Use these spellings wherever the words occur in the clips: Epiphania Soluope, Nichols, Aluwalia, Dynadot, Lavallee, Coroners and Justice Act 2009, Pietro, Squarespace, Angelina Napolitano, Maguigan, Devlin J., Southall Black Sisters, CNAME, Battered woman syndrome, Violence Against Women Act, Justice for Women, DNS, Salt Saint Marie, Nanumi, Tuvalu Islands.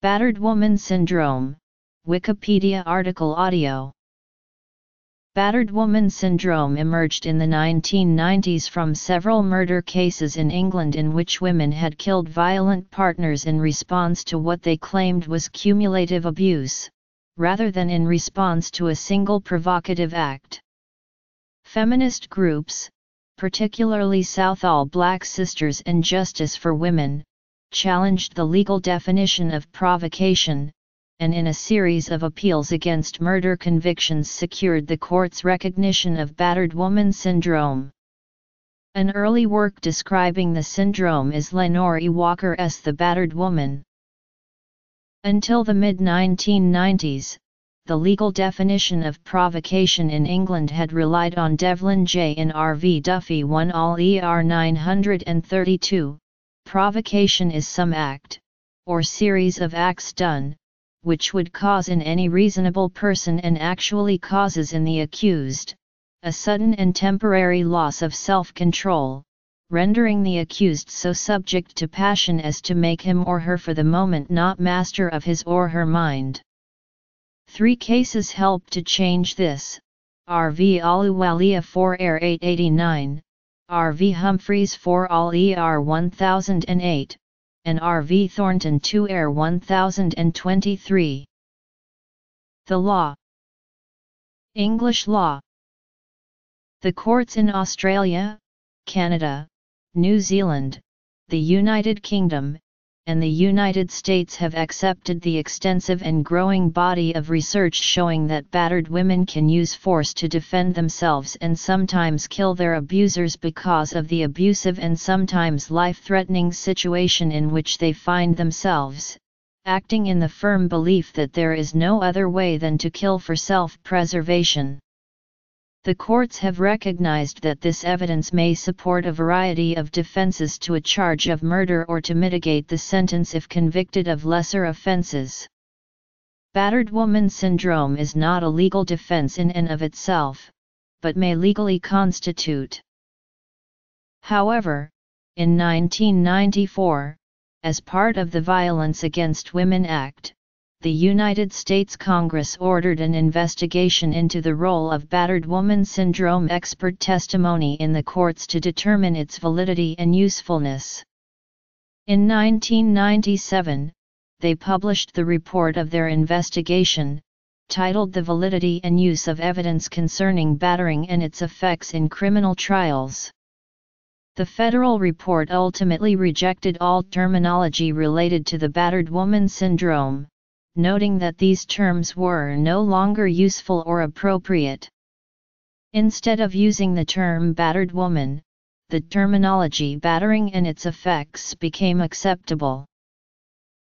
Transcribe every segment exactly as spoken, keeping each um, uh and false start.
Battered Woman Syndrome, Wikipedia article audio. Battered woman syndrome emerged in the nineteen nineties from several murder cases in England in which women had killed violent partners in response to what they claimed was cumulative abuse, rather than in response to a single provocative act. Feminist groups, particularly Southall Black Sisters and Justice for Women, challenged the legal definition of provocation, and in a series of appeals against murder convictions secured the court's recognition of battered woman syndrome. An early work describing the syndrome is Lenore E. Walker's The Battered Woman. Until the mid nineteen nineties, the legal definition of provocation in England had relied on Devlin J. in R V Duffy one all E R nine thirty-two, provocation is some act, or series of acts done, which would cause in any reasonable person and actually causes in the accused, a sudden and temporary loss of self-control, rendering the accused so subject to passion as to make him or her for the moment not master of his or her mind. Three cases helped to change this, R V Aluwalia four E R eight eighty-nine, R V Humphreys four all E R one thousand eight, and R V Thornton two E R one thousand twenty-three. The Law. English Law. The courts in Australia, Canada, New Zealand, the United Kingdom, and the United States have accepted the extensive and growing body of research showing that battered women can use force to defend themselves and sometimes kill their abusers because of the abusive and sometimes life-threatening situation in which they find themselves, acting in the firm belief that there is no other way than to kill for self-preservation. The courts have recognized that this evidence may support a variety of defenses to a charge of murder or to mitigate the sentence if convicted of lesser offenses. Battered woman syndrome is not a legal defense in and of itself, but may legally constitute. However, in nineteen ninety-four, as part of the Violence Against Women Act, the United States Congress ordered an investigation into the role of battered woman syndrome expert testimony in the courts to determine its validity and usefulness. In nineteen ninety-seven, they published the report of their investigation, titled The Validity and Use of Evidence Concerning Battering and Its Effects in Criminal Trials. The federal report ultimately rejected all terminology related to the battered woman syndrome, noting that these terms were no longer useful or appropriate. Instead of using the term battered woman, the terminology battering and its effects became acceptable.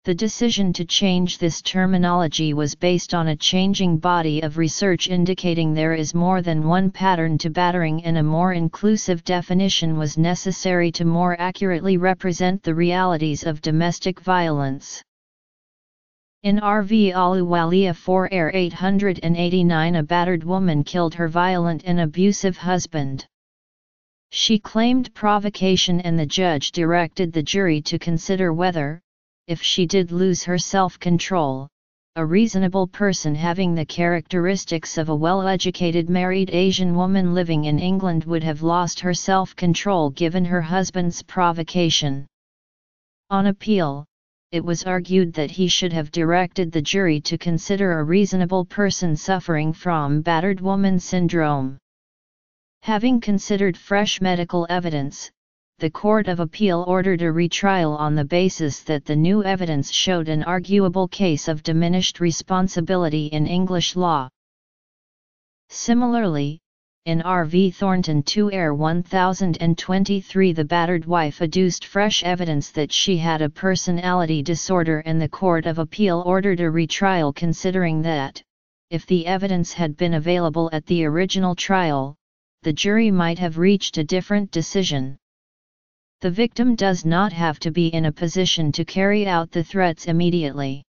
The decision to change this terminology was based on a changing body of research indicating there is more than one pattern to battering and a more inclusive definition was necessary to more accurately represent the realities of domestic violence. In R V Aluwalia four E R eight eighty-nine, a battered woman killed her violent and abusive husband. She claimed provocation and the judge directed the jury to consider whether, if she did lose her self-control, a reasonable person having the characteristics of a well-educated married Asian woman living in England would have lost her self-control given her husband's provocation. On appeal, it was argued that he should have directed the jury to consider a reasonable person suffering from battered woman syndrome. Having considered fresh medical evidence, the Court of Appeal ordered a retrial on the basis that the new evidence showed an arguable case of diminished responsibility in English law. Similarly, in R V Thornton two E R one thousand twenty-three, the battered wife adduced fresh evidence that she had a personality disorder and the Court of Appeal ordered a retrial considering that, if the evidence had been available at the original trial, the jury might have reached a different decision. The victim does not have to be in a position to carry out the threats immediately.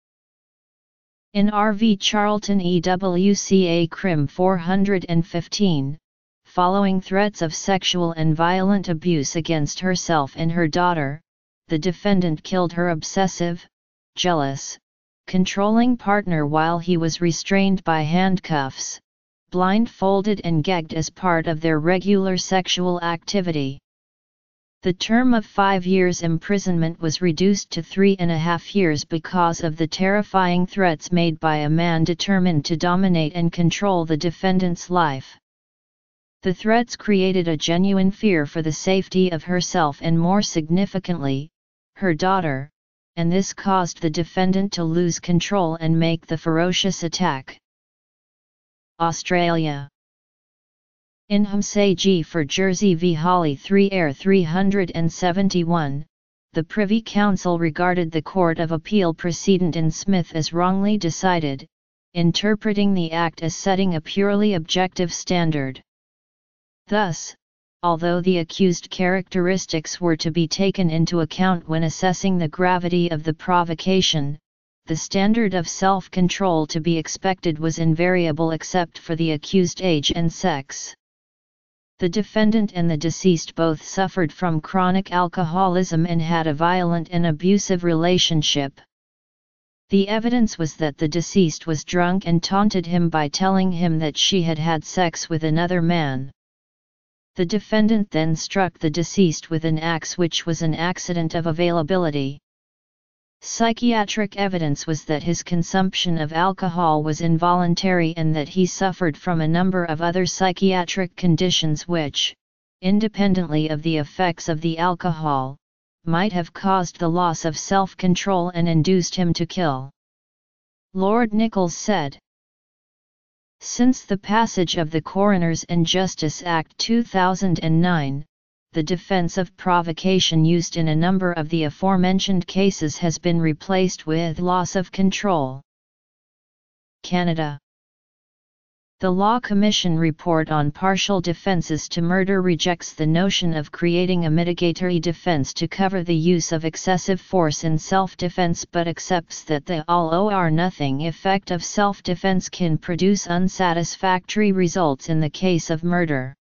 In R V Charlton E W C A Crim four hundred fifteen, following threats of sexual and violent abuse against herself and her daughter, the defendant killed her obsessive, jealous, controlling partner while he was restrained by handcuffs, blindfolded and gagged as part of their regular sexual activity. The term of five years imprisonment was reduced to three and a half years because of the terrifying threats made by a man determined to dominate and control the defendant's life. The threats created a genuine fear for the safety of herself and, more significantly, her daughter, and this caused the defendant to lose control and make the ferocious attack. Australia. In Humsay for Jersey v Holly three Air three seventy-one, the Privy Council regarded the Court of Appeal precedent in Smith as wrongly decided, interpreting the Act as setting a purely objective standard. Thus, although the accused characteristics were to be taken into account when assessing the gravity of the provocation, the standard of self-control to be expected was invariable except for the accused age and sex. The defendant and the deceased both suffered from chronic alcoholism and had a violent and abusive relationship. The evidence was that the deceased was drunk and taunted him by telling him that she had had sex with another man. The defendant then struck the deceased with an axe, which was an accident of availability. Psychiatric evidence was that his consumption of alcohol was involuntary and that he suffered from a number of other psychiatric conditions which, independently of the effects of the alcohol, might have caused the loss of self-control and induced him to kill. Lord Nichols said, "Since the passage of the Coroners and Justice Act two thousand nine, the defense of provocation used in a number of the aforementioned cases has been replaced with loss of control." Canada. The Law Commission report on partial defenses to murder rejects the notion of creating a mitigatory defense to cover the use of excessive force in self-defense, but accepts that the all or nothing effect of self-defense can produce unsatisfactory results in the case of murder.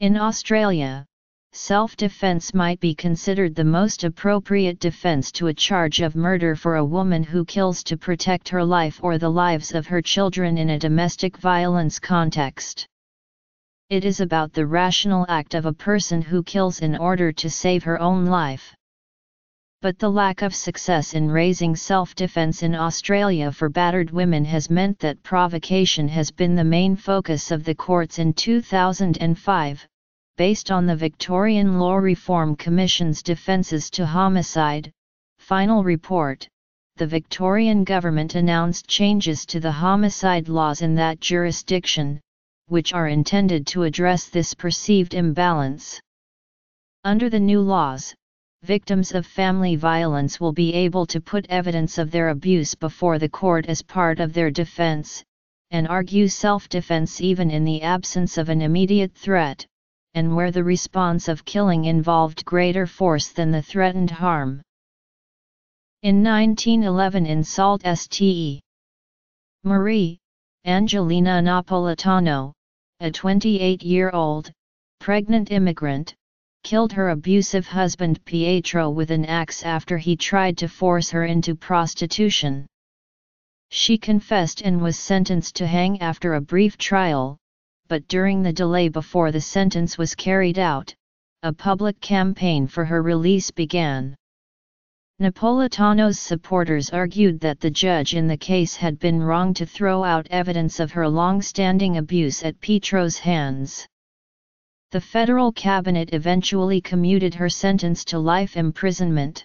In Australia, self-defence might be considered the most appropriate defence to a charge of murder for a woman who kills to protect her life or the lives of her children in a domestic violence context. It is about the rational act of a person who kills in order to save her own life. But the lack of success in raising self-defence in Australia for battered women has meant that provocation has been the main focus of the courts in two thousand five, based on the Victorian Law Reform Commission's Defences to Homicide final report. The Victorian government announced changes to the homicide laws in that jurisdiction, which are intended to address this perceived imbalance. Under the new laws, victims of family violence will be able to put evidence of their abuse before the court as part of their defense, and argue self-defense even in the absence of an immediate threat, and where the response of killing involved greater force than the threatened harm. In nineteen eleven in Salt Saint Marie, Angelina Napolitano, a twenty-eight-year-old, pregnant immigrant, killed her abusive husband Pietro with an axe after he tried to force her into prostitution. She confessed and was sentenced to hang after a brief trial, but during the delay before the sentence was carried out, a public campaign for her release began. Napolitano's supporters argued that the judge in the case had been wrong to throw out evidence of her long-standing abuse at Pietro's hands. The federal cabinet eventually commuted her sentence to life imprisonment.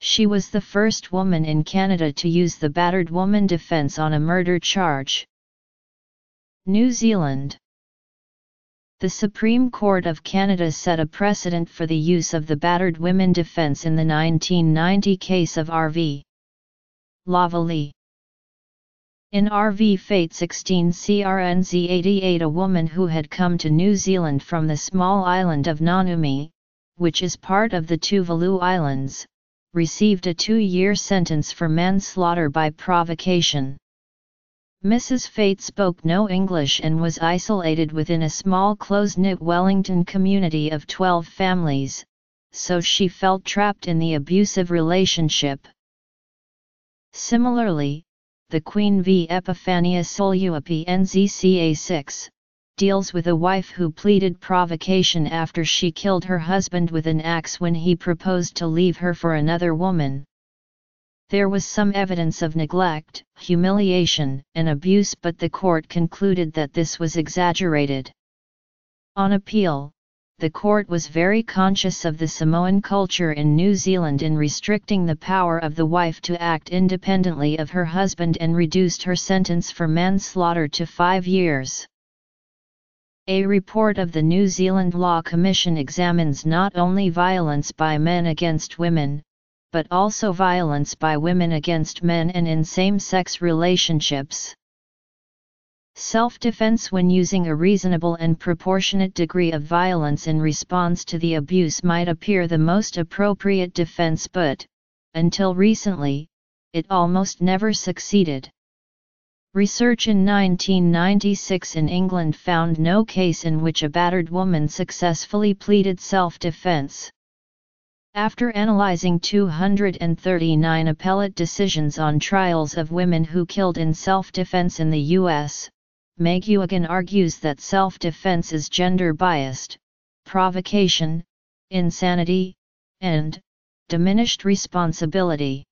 She was the first woman in Canada to use the battered woman defense on a murder charge. New Zealand. The Supreme Court of Canada set a precedent for the use of the battered women defense in the nineteen ninety case of R V Lavallee. In R V Fate sixteen C R N Z eighty-eight, a woman who had come to New Zealand from the small island of Nanumi, which is part of the Tuvalu Islands, received a two-year sentence for manslaughter by provocation. Missus Fate spoke no English and was isolated within a small close-knit Wellington community of twelve families, so she felt trapped in the abusive relationship. Similarly, the Queen v Epiphania Soluope N Z C A six, deals with a wife who pleaded provocation after she killed her husband with an axe when he proposed to leave her for another woman. There was some evidence of neglect, humiliation, and abuse, but the court concluded that this was exaggerated. On appeal, the court was very conscious of the Samoan culture in New Zealand in restricting the power of the wife to act independently of her husband and reduced her sentence for manslaughter to five years. A report of the New Zealand Law Commission examines not only violence by men against women, but also violence by women against men and in same-sex relationships. Self-defense when using a reasonable and proportionate degree of violence in response to the abuse might appear the most appropriate defense but, until recently, it almost never succeeded. Research in nineteen ninety-six in England found no case in which a battered woman successfully pleaded self-defense. After analyzing two hundred thirty-nine appellate decisions on trials of women who killed in self-defense in the U S, Maguigan argues that self-defense is gender-biased, provocation, insanity, and diminished responsibility.